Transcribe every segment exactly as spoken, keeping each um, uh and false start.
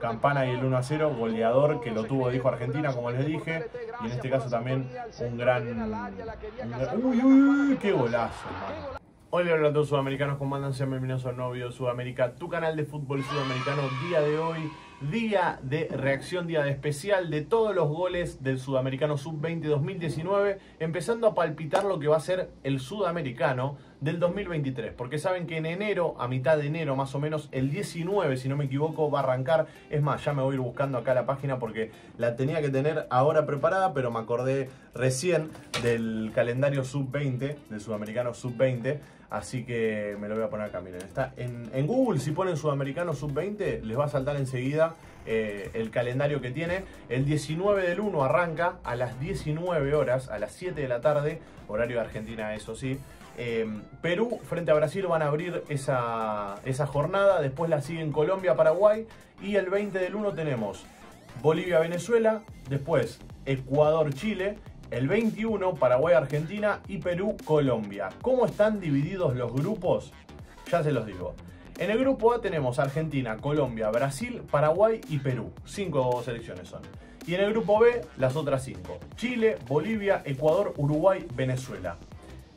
Campana y el uno a cero, goleador que lo tuvo, dijo Argentina, como les dije. Y en este caso también un gran... Un gran... ¡Uy, uy, uy! ¡Qué golazo, hermano! Hola, hola a todos sudamericanos, ¿cómo andan? Sean bienvenidos a un nuevo video Sudamérica, tu canal de fútbol sudamericano. Día de hoy, día de reacción, día de especial de todos los goles del Sudamericano sub veinte dos mil diecinueve, empezando a palpitar lo que va a ser el Sudamericano del dos mil veintitrés, porque saben que en enero, a mitad de enero más o menos, el diecinueve, si no me equivoco, va a arrancar. Es más, ya me voy a ir buscando acá la página porque la tenía que tener ahora preparada, pero me acordé recién del calendario sub veinte, del Sudamericano sub veinte, así que me lo voy a poner acá, miren, está en, en Google. Si ponen Sudamericano sub veinte, les va a saltar enseguida eh, el calendario que tiene. El diecinueve del uno arranca a las diecinueve horas, a las siete de la tarde, horario de Argentina, eso sí. Eh, Perú frente a Brasil van a abrir esa, esa jornada. Después la siguen Colombia, Paraguay. Y el veinte del uno tenemos Bolivia, Venezuela. Después Ecuador, Chile. El veintiuno, Paraguay, Argentina. Y Perú, Colombia. ¿Cómo están divididos los grupos? Ya se los digo. En el grupo A tenemos Argentina, Colombia, Brasil, Paraguay y Perú. Cinco selecciones son. Y en el grupo B, las otras cinco: Chile, Bolivia, Ecuador, Uruguay, Venezuela.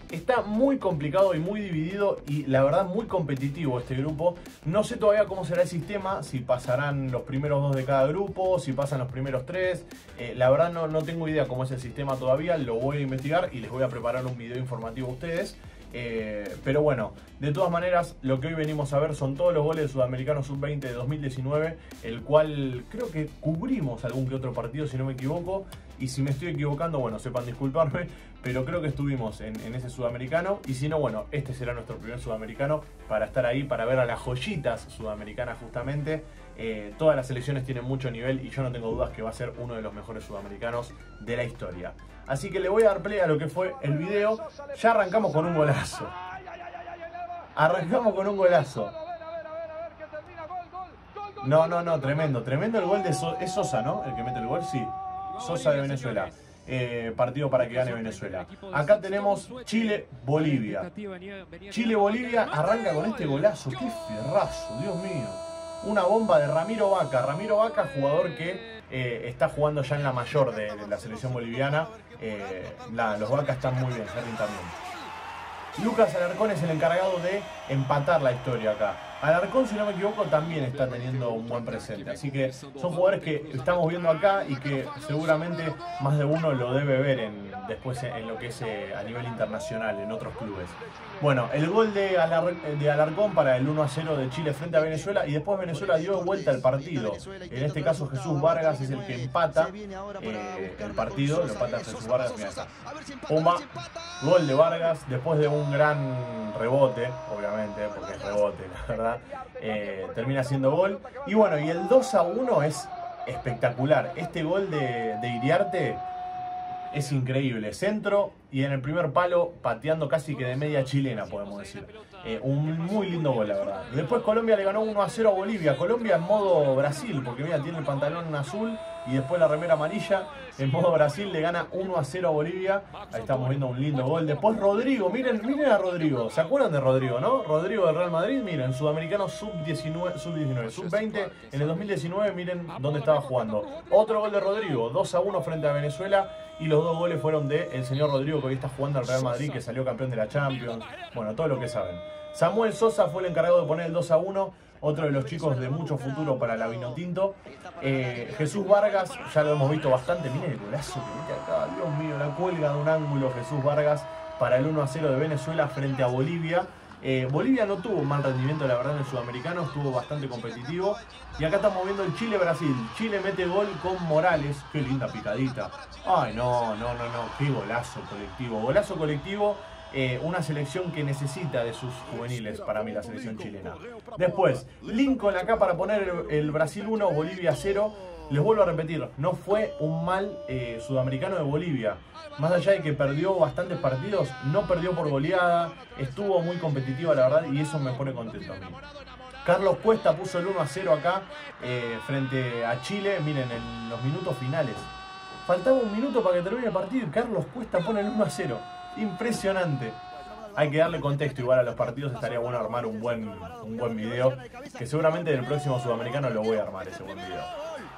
Está muy complicado y muy dividido y la verdad muy competitivo este grupo. No sé todavía cómo será el sistema, si pasarán los primeros dos de cada grupo, si pasan los primeros tres. Eh, la verdad no, no tengo idea cómo es el sistema todavía, lo voy a investigar y les voy a preparar un video informativo a ustedes. Eh, pero bueno, de todas maneras, lo que hoy venimos a ver son todos los goles del Sudamericano sub veinte de dos mil diecinueve, el cual creo que cubrimos algún que otro partido, si no me equivoco. Y si me estoy equivocando, bueno, sepan disculparme, pero creo que estuvimos en, en ese Sudamericano. Y si no, bueno, este será nuestro primer Sudamericano para estar ahí, para ver a las joyitas sudamericanas justamente. Eh, todas las selecciones tienen mucho nivel y yo no tengo dudas que va a ser uno de los mejores sudamericanos de la historia. Así que le voy a dar play a lo que fue el video. Ya arrancamos con un golazo. Arrancamos con un golazo. No, no, no, tremendo. Tremendo el gol de Sosa. Es Sosa, ¿no? El que mete el gol, sí. Sosa de Venezuela. Eh, partido para que gane Venezuela. Acá tenemos Chile-Bolivia. Chile-Bolivia arranca con este golazo. ¡Qué fierrazo! Dios mío. Una bomba de Ramiro Vaca. Ramiro Vaca, jugador que eh, está jugando ya en la mayor de, de la selección boliviana. Eh, la, los Vacas están muy bien, Ferrin también. Lucas Alarcón es el encargado de empatar la historia acá. Alarcón, si no me equivoco, también está teniendo un buen presente. Así que son jugadores que estamos viendo acá y que seguramente más de uno lo debe ver en, después en lo que es eh, a nivel internacional, en otros clubes. Bueno, el gol de, Alar de Alarcón para el uno a cero de Chile frente a Venezuela. Y después Venezuela dio vuelta el partido. En este caso Jesús Vargas es el que empata eh, el partido. Lo empata Jesús Vargas. Mirá acá. Pumba, gol de Vargas después de un gran rebote, obviamente, porque es rebote, la verdad. Eh, termina siendo gol. Y bueno, y el dos a uno es espectacular. Este gol de, de Iriarte es increíble. Centro y en el primer palo, pateando casi que de media chilena, podemos decir. Eh, un muy lindo gol, la verdad. Después Colombia le ganó uno a cero a Bolivia. Colombia en modo Brasil, porque mira, tiene el pantalón azul y después la remera amarilla. En modo Brasil le gana uno a cero a Bolivia. Ahí estamos viendo un lindo gol. Después Rodrigo, miren, miren a Rodrigo. ¿Se acuerdan de Rodrigo, no? Rodrigo del Real Madrid, miren, Sudamericano sub diecinueve, sub veinte. En el dos mil diecinueve, miren dónde estaba jugando. Otro gol de Rodrigo, dos a uno frente a Venezuela. Y los dos goles fueron de el señor Rodrigo, que hoy está jugando al Real Madrid, que salió campeón de la Champions. Bueno, todo lo que saben. Samuel Sosa fue el encargado de poner el dos a uno, otro de los chicos de mucho futuro para la Vinotinto. Eh, Jesús Vargas, ya lo hemos visto bastante. Miren el golazo que mete acá, Dios mío, la cuelga de un ángulo Jesús Vargas para el uno a cero de Venezuela frente a Bolivia. Eh, Bolivia no tuvo un mal rendimiento, la verdad, en el Sudamericano, estuvo bastante competitivo. Y acá estamos viendo el Chile-Brasil. Chile mete gol con Morales. Qué linda picadita. Ay, no, no, no, no. Qué golazo colectivo. Golazo colectivo. Eh, una selección que necesita de sus juveniles, para mí, la selección chilena. Después, Lincoln acá para poner el Brasil uno, Bolivia cero. Les vuelvo a repetir, no fue un mal eh, Sudamericano de Bolivia. Más allá de que perdió bastantes partidos, no perdió por goleada, estuvo muy competitiva, la verdad, y eso me pone contento a mí. Carlos Cuesta puso el uno a cero acá eh, frente a Chile. Miren, en los minutos finales, faltaba un minuto para que termine el partido y Carlos Cuesta pone el uno a cero. Impresionante. Hay que darle contexto igual a los partidos, estaría bueno armar un buen, un buen video, que seguramente en el próximo Sudamericano lo voy a armar ese buen video.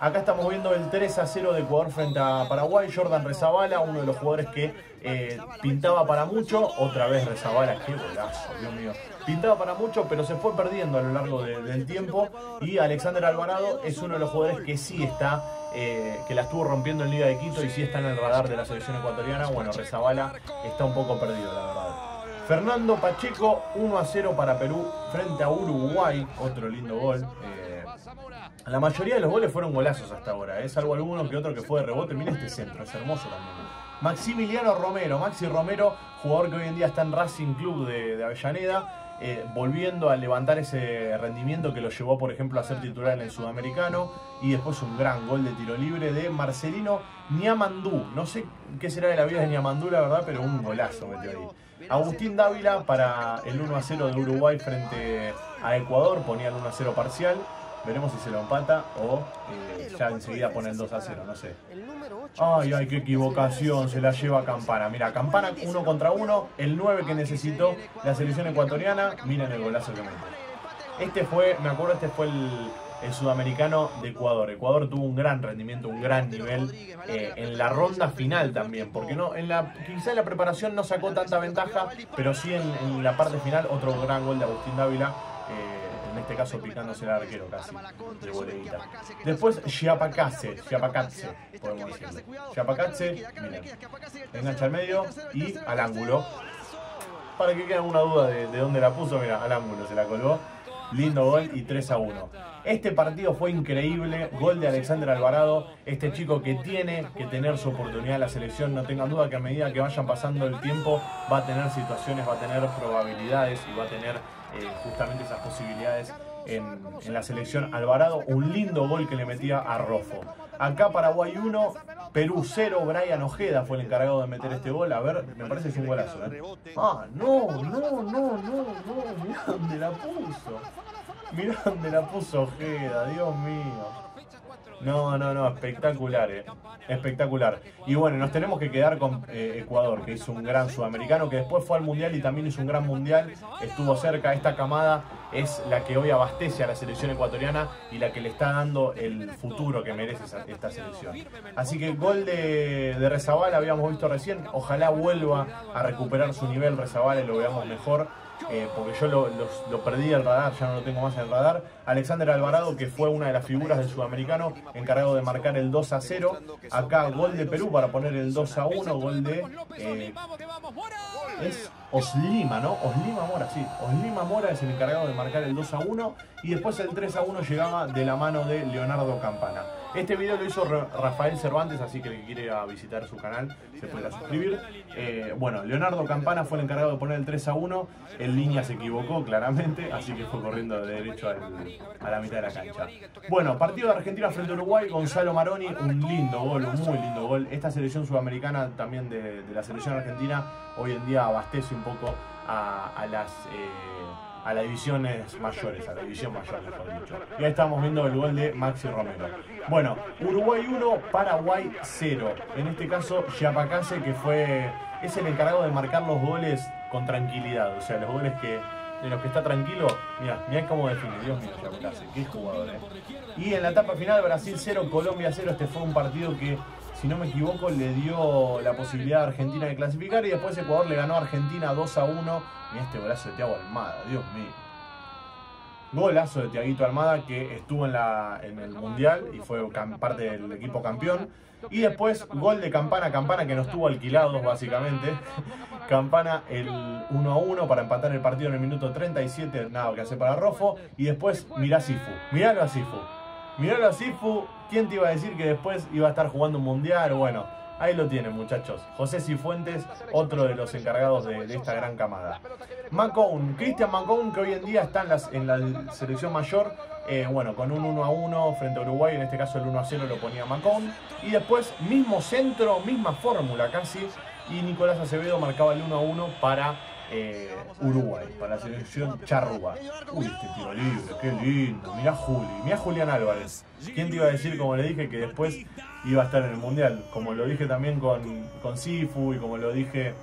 Acá estamos viendo el tres a cero de Ecuador frente a Paraguay. Jordan Rezabala, uno de los jugadores que eh, pintaba para mucho. Otra vez Rezabala, qué golazo, Dios mío. Pintaba para mucho, pero se fue perdiendo a lo largo de, del tiempo. Y Alexander Alvarado es uno de los jugadores que sí está, eh, que la estuvo rompiendo en Liga de Quito y sí está en el radar de la selección ecuatoriana. Bueno, Rezabala está un poco perdido, la verdad. Fernando Pacheco, uno a cero para Perú frente a Uruguay. Otro lindo gol. Eh, La mayoría de los goles fueron golazos hasta ahora, ¿eh? Salvo alguno que otro que fue de rebote. Mira este centro, es hermoso también. Maximiliano Romero, Maxi Romero, jugador que hoy en día está en Racing Club de, de Avellaneda, eh, volviendo a levantar ese rendimiento que lo llevó, por ejemplo, a ser titular en el Sudamericano. Y después un gran gol de tiro libre de Marcelino Niamandú. No sé qué será de la vida de Niamandú, la verdad, pero un golazo metió ahí. Agustín Dávila para el uno a cero de Uruguay frente a Ecuador, ponía el uno a cero parcial. Veremos si se lo empata o eh, ya enseguida pone el dos a cero, no sé. Ay, ay, qué equivocación, se la lleva Campana. Mira, Campana uno contra uno, el nueve que necesitó la selección ecuatoriana. Miren el golazo que mete. Este fue, me acuerdo, este fue el, el Sudamericano de Ecuador. Ecuador tuvo un gran rendimiento, un gran nivel eh, en la ronda final también. Porque no, en la, quizá en la preparación no sacó tanta ventaja, pero sí en, en la parte final otro gran gol de Agustín Dávila. Eh, En este caso picándose el arquero casi de boleguita. Después Yapacase, Yapacase, podemos decirlo. Yapacase, miren, engancha al medio y al ángulo. Para que quede alguna duda de, de dónde la puso, mira, al ángulo se la colgó. Lindo gol y tres a uno. Este partido fue increíble. Gol de Alexander Alvarado. Este chico que tiene que tener su oportunidad en la selección. No tengan duda que a medida que vayan pasando el tiempo va a tener situaciones, va a tener probabilidades y va a tener eh, justamente esas posibilidades en, en la selección. Alvarado, un lindo gol que le metía a Rofo. Acá Paraguay uno, Perú cero. Brian Ojeda fue el encargado de meter este gol. A ver, me parece que es un golazo, ¿eh? Ah, no, no, no, no, no. Mirá dónde la puso. Mirá dónde la puso Ojeda, Dios mío. No, no, no, espectacular, eh. Espectacular. Y bueno, nos tenemos que quedar con eh, Ecuador, que hizo un gran sudamericano, que después fue al mundial y también hizo un gran mundial. Estuvo cerca. Esta camada es la que hoy abastece a la selección ecuatoriana y la que le está dando el futuro que merece esta selección. Así que el gol de, de Rezabala habíamos visto recién. Ojalá vuelva a recuperar su nivel Rezabala y lo veamos mejor. Eh, porque yo lo, lo, lo perdí el radar, ya no lo tengo más en el radar. Alexander Alvarado, que fue una de las figuras del Sudamericano, encargado de marcar el dos a cero. Acá gol de Perú para poner el dos a uno. Gol de eh, es Óslimar, ¿no? Óslimar Mora, sí. Óslimar Mora es el encargado de marcar el dos a uno. Y después el tres a uno llegaba de la mano de Leonardo Campana. Este video lo hizo Rafael Cervantes, así que el que quiera visitar su canal se puede suscribir. Eh, bueno, Leonardo Campana fue el encargado de poner el tres a uno. En línea se equivocó claramente, así que fue corriendo de derecho al, a la mitad de la cancha. Bueno, partido de Argentina frente a Uruguay. Gonzalo Maroni, un lindo gol, un muy lindo gol. Esta selección sudamericana también de, de la selección argentina hoy en día abastece un poco a, a las... Eh, a las divisiones mayores, a la división mayor, mejor dicho. Ya estamos viendo el gol de Maxi Romero. Bueno, Uruguay uno, Paraguay cero. En este caso, Yapacase, que fue es el encargado de marcar los goles con tranquilidad. O sea, los goles que de los que está tranquilo, mirá, mirá cómo define, Dios mío, Yapacase, qué jugador, eh. Y en la etapa final, Brasil cero, Colombia cero. Este fue un partido que, si no me equivoco, le dio la posibilidad a Argentina de clasificar. Y después Ecuador le ganó a Argentina dos a uno. Mirá este golazo de Tiago Almada, Dios mío. Golazo de Tiaguito Almada, que estuvo en, la, en el Mundial y fue parte del equipo campeón. Y después gol de Campana, Campana que no estuvo alquilados básicamente. Campana el uno a uno para empatar el partido en el minuto treinta y siete. Nada que hacer para Rofo. Y después mirá Cifu, miralo a Cifu. Miralo a Cifu. ¿Quién te iba a decir que después iba a estar jugando un mundial? Bueno, ahí lo tienen, muchachos. José Cifuentes, otro de los encargados de, de esta gran camada. Macón, Cristian Macón, que hoy en día está en, las, en la selección mayor. Eh, bueno, con un uno a uno frente a Uruguay. En este caso el uno a cero lo ponía Macón. Y después, mismo centro, misma fórmula casi. Y Nicolás Acevedo marcaba el uno a uno para eh, Uruguay, para la selección charrúa. Uy, este tiro libre, qué lindo. Mirá Juli, mirá Julián Álvarez. ¿Quién te iba a decir, como le dije, que después iba a estar en el Mundial? Como lo dije también con, con Cifu y como lo dije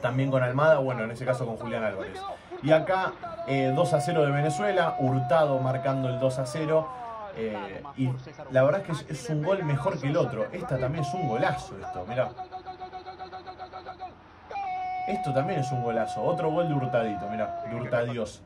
también con Almada, bueno, en ese caso con Julián Álvarez. Y acá eh, dos a cero de Venezuela, Hurtado marcando el dos a cero. Eh, y la verdad es que es un gol mejor que el otro. Esta también es un golazo, esto, mirá. Esto también es un golazo, otro gol de Hurtadito, mirá, de Hurtadios.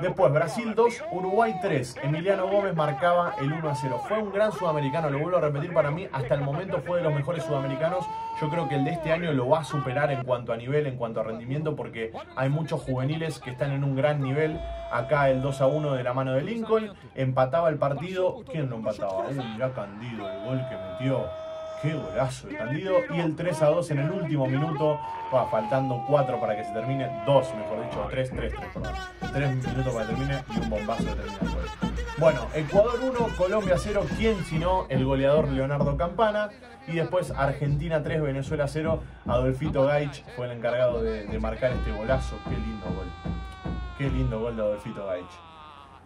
Después Brasil dos, Uruguay tres. Emiliano Gómez marcaba el uno a cero. Fue un gran sudamericano, lo vuelvo a repetir, para mí hasta el momento fue de los mejores sudamericanos. Yo creo que el de este año lo va a superar en cuanto a nivel, en cuanto a rendimiento, porque hay muchos juveniles que están en un gran nivel. Acá el dos a uno de la mano de Lincoln. Empataba el partido. ¿Quién lo empataba? Uy, mirá Candido, el gol que metió. Qué golazo de Candido. Y el tres a dos en el último minuto. Va, faltando cuatro para que se termine. dos, mejor dicho. tres, tres, tres, perdón. tres minutos para que termine y un bombazo de terminar el gol. Bueno, Ecuador uno, Colombia cero. ¿Quién sino el goleador Leonardo Campana? Y después Argentina tres, Venezuela cero. Adolfito Gaich fue el encargado de, de marcar este golazo. Qué lindo gol. Qué lindo gol de Adolfito Gaich.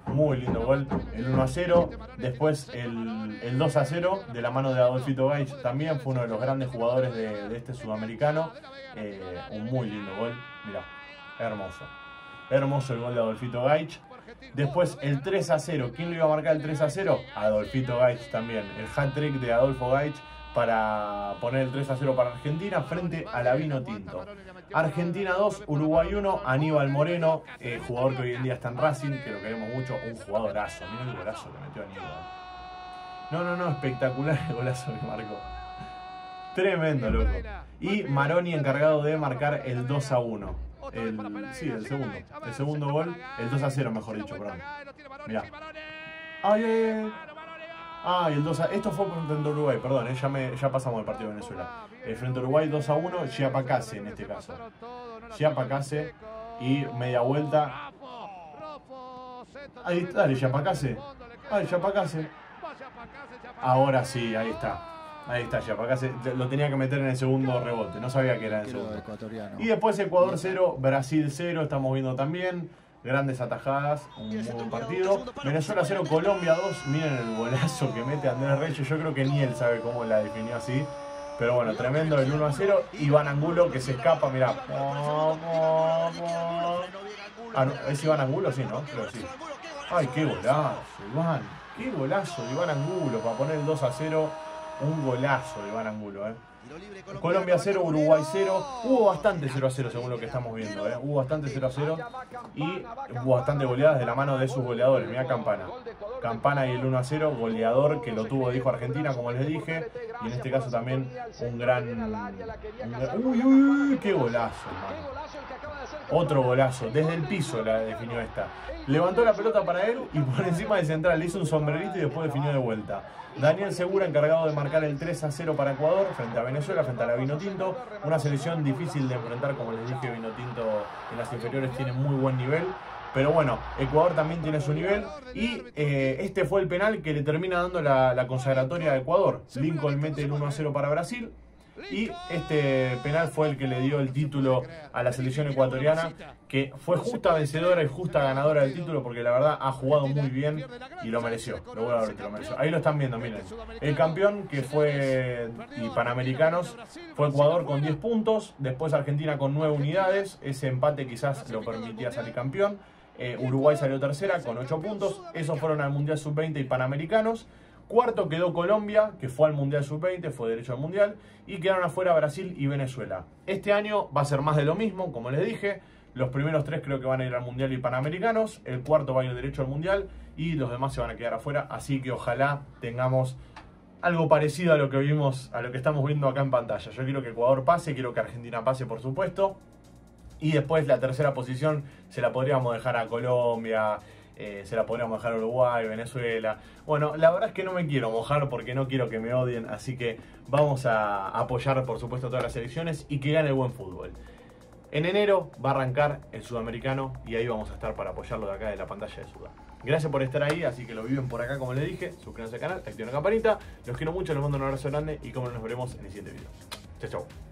Muy lindo gol, el uno a cero. Después el, el dos a cero de la mano de Adolfito Gaich. También fue uno de los grandes jugadores de, de este sudamericano. eh, Un muy lindo gol, mirá, hermoso. Hermoso el gol de Adolfito Gaich. Después el tres a cero, ¿quién lo iba a marcar el tres a cero? Adolfito Gaich también. El hat-trick de Adolfo Gaich para poner el tres a cero para Argentina frente a la Vino Tinto. Argentina dos, Uruguay uno, Aníbal Moreno, eh, jugador que hoy en día está en Racing, que lo queremos mucho, un jugadorazo. Miren el golazo que metió Aníbal. No, no, no, espectacular el golazo que marcó. Tremendo, loco. Y Maroni encargado de marcar el dos a uno. El, sí, el segundo. El segundo gol, el dos a cero, mejor dicho, perdón. Mirá. ¡Ay, ay, ay! Ah, y el dos a... Esto fue frente a Uruguay, perdón, eh, ya, me, ya pasamos el partido de Venezuela. Eh, frente a Uruguay dos a uno, Yapacase en este caso. Yapacase y media vuelta. Ahí está, dale, Yapacase. Ay, Yapacase. Ahora sí, ahí está. Ahí está, Yapacase. Lo tenía que meter en el segundo rebote, no sabía que era en el segundo. Y después Ecuador cero, Brasil cero, estamos viendo también. Grandes atajadas, un muy buen partido. Venezuela cero, Colombia dos. Miren el golazo que mete Andrés Reche. Yo creo que ni él sabe cómo la definió así. Pero bueno, tremendo el uno a cero. Iván Angulo que se escapa, mirá. Ah, no, ¿es Iván Angulo? Sí, ¿no? Creo que sí. Ay, qué golazo, Iván. Qué golazo de Iván Angulo para poner el dos a cero. Un golazo de Iván Angulo, eh. Colombia cero, Uruguay cero. Hubo bastante cero a cero según lo que estamos viendo, ¿eh? Hubo bastante cero a cero y hubo bastante goleadas de la mano de sus goleadores. Mirá Campana. Campana y el uno a cero, goleador que lo tuvo, dijo Argentina, como les dije. Y en este caso también un gran... Un... Uy, uy, qué golazo, hermano. Otro golazo, desde el piso la definió esta. Levantó la pelota para él y por encima de central le hizo un sombrerito y después definió de vuelta. Daniel Segura encargado de marcar el tres a cero para Ecuador frente a Venezuela, frente a la Vino Tinto. Una selección difícil de enfrentar, como les dije, Vino Tinto en las inferiores tiene muy buen nivel. Pero bueno, Ecuador también tiene su nivel. Y eh, este fue el penal que le termina dando la, la consagratoria a Ecuador. Lincoln mete el uno a cero para Brasil. Y este penal fue el que le dio el título a la selección ecuatoriana, que fue justa vencedora y justa ganadora del título, porque la verdad ha jugado muy bien y lo mereció. Lo voy a ver, lo mereció. Ahí lo están viendo, miren. El campeón que fue, y Panamericanos, fue Ecuador con diez puntos. Después Argentina con nueve unidades. Ese empate quizás lo permitía salir campeón. eh, Uruguay salió tercera con ocho puntos. Esos fueron al Mundial Sub veinte y Panamericanos. Cuarto quedó Colombia, que fue al Mundial Sub veinte, fue derecho al Mundial. Y quedaron afuera Brasil y Venezuela. Este año va a ser más de lo mismo, como les dije. Los primeros tres creo que van a ir al Mundial y Panamericanos. El cuarto va a ir derecho al Mundial. Y los demás se van a quedar afuera. Así que ojalá tengamos algo parecido a lo que vimos, a lo que estamos viendo acá en pantalla. Yo quiero que Ecuador pase, quiero que Argentina pase, por supuesto. Y después la tercera posición se la podríamos dejar a Colombia... Eh, se la podríamos dejar a Uruguay, Venezuela. Bueno, la verdad es que no me quiero mojar porque no quiero que me odien. Así que vamos a apoyar, por supuesto, a todas las selecciones y que gane el buen fútbol. En enero va a arrancar el Sudamericano y ahí vamos a estar para apoyarlo de acá de la pantalla de Sudá. Gracias por estar ahí, así que lo viven por acá como les dije. Suscríbanse al canal, activen la campanita. Los quiero mucho, les mando un abrazo grande y como nos veremos en el siguiente video. Chau, chau.